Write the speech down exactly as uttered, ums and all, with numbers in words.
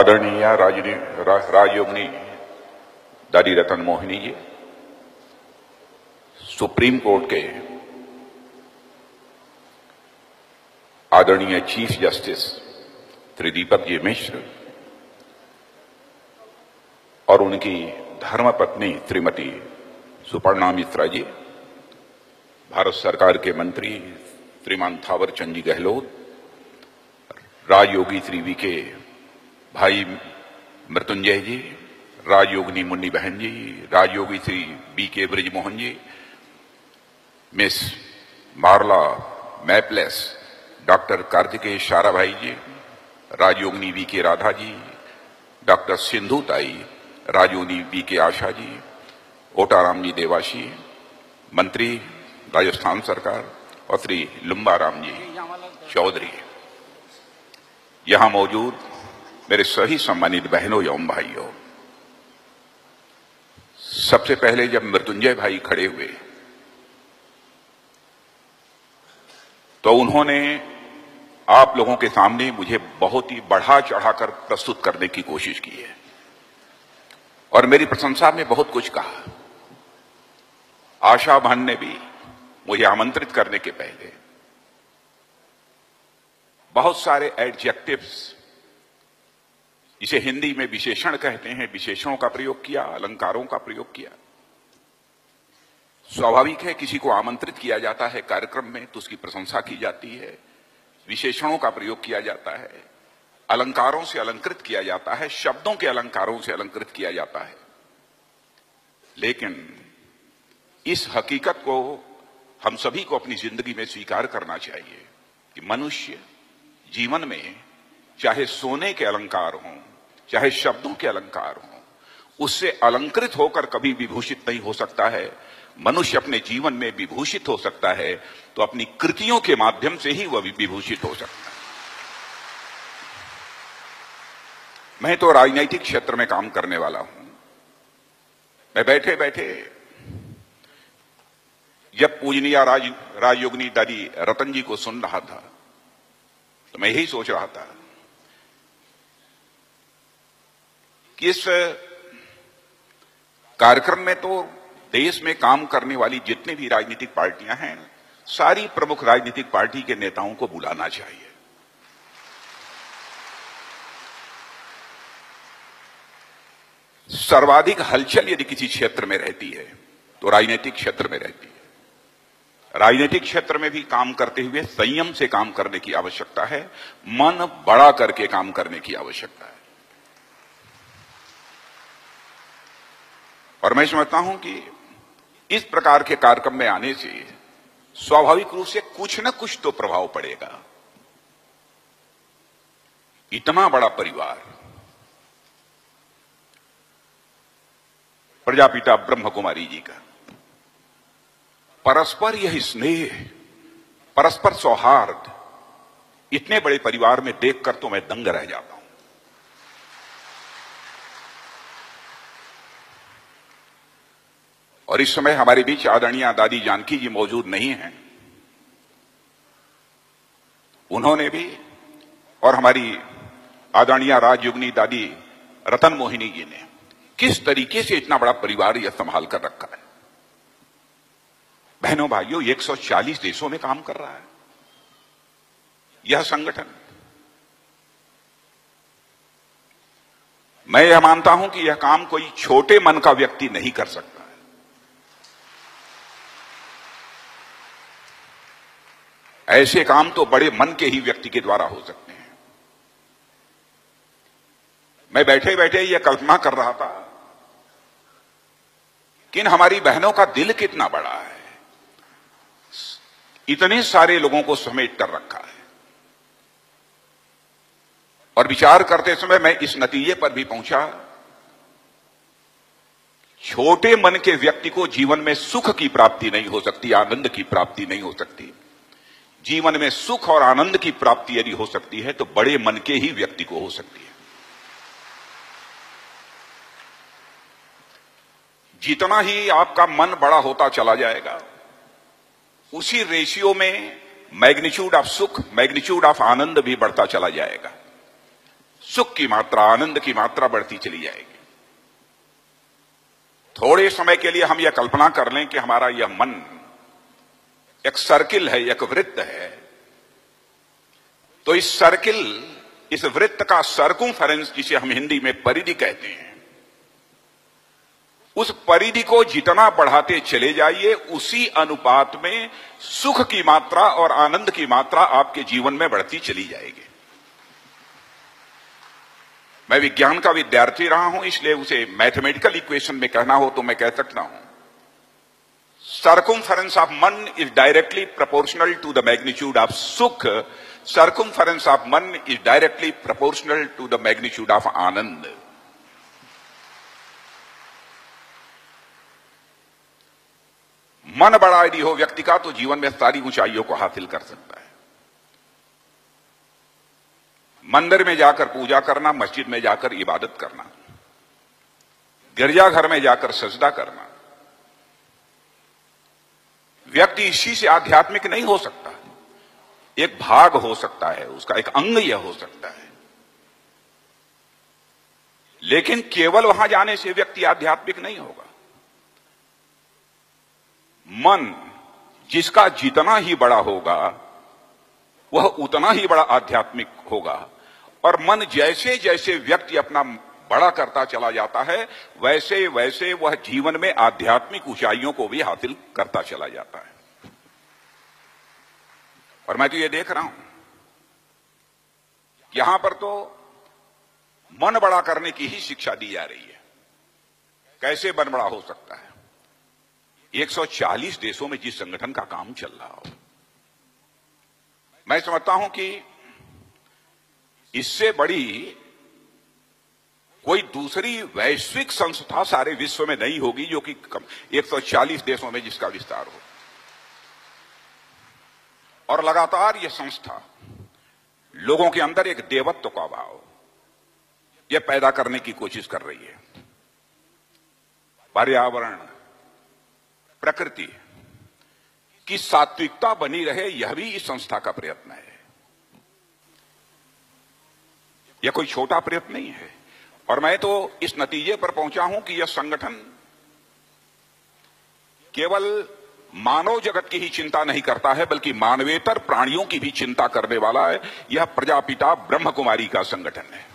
आदरणीय रा, Rajyogini Dadi Ratan Mohini ji, supreme court के आदरणीय चीफ जस्टिस त्रिदीपक जी मिश्र और उनकी धर्मपत्नी श्रीमती सुपर्णा मिश्रा जी, भारत सरकार के मंत्री श्रीमान थावरचंद जी गहलोत, राजयोगी श्री बीके भाई मृत्युंजय जी, राजयोगिनी मुन्नी बहन जी, राजयोगी Shri BK Brijmohan ji, miss Marla Maples, doctor Kartikeya Sarabhai ji, राजयोगिनी बीके राधा जी, डॉक्टर सिंधुताई, राजयोगिनी बीके आशा जी, ओटाराम जी देवाशी, मंत्री राजस्थान सरकार और श्री लुम्बाराम जी चौधरी, यहां मौजूद मेरे सभी सम्मानित बहनों एवं भाइयों, सबसे पहले जब मृत्युंजय भाई खड़े हुए तो उन्होंने आप लोगों के सामने मुझे बहुत ही बढ़ा चढ़ाकर प्रस्तुत करने की कोशिश की है और मेरी प्रशंसा में बहुत कुछ कहा। आशा बहन ने भी मुझे आमंत्रित करने के पहले बहुत सारे एडजेक्टिव्स, इसे हिंदी में विशेषण कहते हैं, विशेषणों का प्रयोग किया, अलंकारों का प्रयोग किया। स्वाभाविक है, किसी को आमंत्रित किया जाता है कार्यक्रम में तो उसकी प्रशंसा की जाती है, विशेषणों का प्रयोग किया जाता है, अलंकारों से अलंकृत किया जाता है, शब्दों के अलंकारों से अलंकृत किया जाता है। लेकिन इस हकीकत को हम सभी को अपनी जिंदगी में स्वीकार करना चाहिए कि मनुष्य जीवन में चाहे सोने के अलंकार हों, चाहे शब्दों के अलंकार हों, उससे अलंकृत होकर कभी विभूषित नहीं हो सकता है। मनुष्य अपने जीवन में विभूषित हो सकता है तो अपनी कृतियों के माध्यम से ही वह विभूषित हो सकता है। मैं तो राजनीतिक क्षेत्र में काम करने वाला हूं। मैं बैठे बैठे जब पूजनीय राज, राजयोगिनी दादी रतन जी को सुन रहा था तो मैं यही सोच रहा था कि इस कार्यक्रम में तो देश में काम करने वाली जितनी भी राजनीतिक पार्टियां हैं, सारी प्रमुख राजनीतिक पार्टी के नेताओं को बुलाना चाहिए। सर्वाधिक हलचल यदि किसी क्षेत्र में रहती है तो राजनीतिक क्षेत्र में रहती है। राजनीतिक क्षेत्र में भी काम करते हुए संयम से काम करने की आवश्यकता है, मन बड़ा करके काम करने की आवश्यकता है। और मैं समझता हूं कि इस प्रकार के कार्यक्रम में आने से स्वाभाविक रूप से कुछ न कुछ तो प्रभाव पड़ेगा। इतना बड़ा परिवार, प्रजापिता ब्रह्मकुमारी जी का परस्पर यह स्नेह, परस्पर सौहार्द, इतने बड़े परिवार में देखकर तो मैं दंग रह जाता हूं। और इस समय हमारे बीच आदरणीय दादी जानकी जी मौजूद नहीं हैं। उन्होंने भी और हमारी आदरणीय राजयोगिनी दादी रतन मोहिनी जी ने किस तरीके से इतना बड़ा परिवार यह संभाल कर रखा है। बहनों भाइयों, एक सौ चालीस देशों में काम कर रहा है यह संगठन। मैं यह मानता हूं कि यह काम कोई छोटे मन का व्यक्ति नहीं कर सकता है। ऐसे काम तो बड़े मन के ही व्यक्ति के द्वारा हो सकते हैं। मैं बैठे बैठे यह कल्पना कर रहा था कि हमारी बहनों का दिल कितना बड़ा है, इतने सारे लोगों को समेट कर रखा है। और विचार करते समय मैं इस नतीजे पर भी पहुंचा, छोटे मन के व्यक्ति को जीवन में सुख की प्राप्ति नहीं हो सकती, आनंद की प्राप्ति नहीं हो सकती। जीवन में सुख और आनंद की प्राप्ति यदि हो सकती है तो बड़े मन के ही व्यक्ति को हो सकती है। जितना ही आपका मन बड़ा होता चला जाएगा, उसी रेशियो में मैग्नीट्यूड ऑफ सुख, मैग्नीट्यूड ऑफ आनंद भी बढ़ता चला जाएगा। सुख की मात्रा, आनंद की मात्रा बढ़ती चली जाएगी। थोड़े समय के लिए हम यह कल्पना कर लें कि हमारा यह मन एक सर्किल है, एक वृत्त है, तो इस सर्किल, इस वृत्त का सर्कमफेरेंस, जिसे हम हिंदी में परिधि कहते हैं, उस परिधि को जितना बढ़ाते चले जाइए, उसी अनुपात में सुख की मात्रा और आनंद की मात्रा आपके जीवन में बढ़ती चली जाएगी। मैं विज्ञान का विद्यार्थी रहा हूं, इसलिए उसे मैथमेटिकल इक्वेशन में कहना हो तो मैं कह सकता हूं सर्कमफेरेंस ऑफ मन is directly proportional to the magnitude of सुख, सर्कमफेरेंस ऑफ मन is directly proportional to the magnitude of आनंद। मन बड़ा यदि हो व्यक्ति का तो जीवन में सारी ऊंचाइयों को हासिल कर सकता है। मंदिर में जाकर पूजा करना, मस्जिद में जाकर इबादत करना, गिरजाघर में जाकर सजदा करना, व्यक्ति इसी से आध्यात्मिक नहीं हो सकता, एक भाग हो सकता है उसका, एक अंग यह हो सकता है, लेकिन केवल वहां जाने से व्यक्ति आध्यात्मिक नहीं होगा। मन जिसका जितना ही बड़ा होगा वह उतना ही बड़ा आध्यात्मिक होगा, और मन जैसे जैसे व्यक्ति अपना बड़ा करता चला जाता है, वैसे वैसे वह जीवन में आध्यात्मिक ऊंचाइयों को भी हासिल करता चला जाता है। और मैं तो ये देख रहा हूं, यहां पर तो मन बड़ा करने की ही शिक्षा दी जा रही है, कैसे मन बड़ा हो सकता है। एक सौ चालीस देशों में जिस संगठन का काम चल रहा हो, मैं समझता हूं कि इससे बड़ी कोई दूसरी वैश्विक संस्था सारे विश्व में नहीं होगी जो कि एक सौ चालीस देशों में जिसका विस्तार हो। और लगातार यह संस्था लोगों के अंदर एक देवत्व का भाव यह पैदा करने की कोशिश कर रही है। पर्यावरण, प्रकृति की सात्विकता बनी रहे, यह भी इस संस्था का प्रयत्न है। यह कोई छोटा प्रयत्न नहीं है। और मैं तो इस नतीजे पर पहुंचा हूं कि यह संगठन केवल मानव जगत की ही चिंता नहीं करता है, बल्कि मानवेतर प्राणियों की भी चिंता करने वाला है। यह प्रजापिता ब्रह्मकुमारी का संगठन है।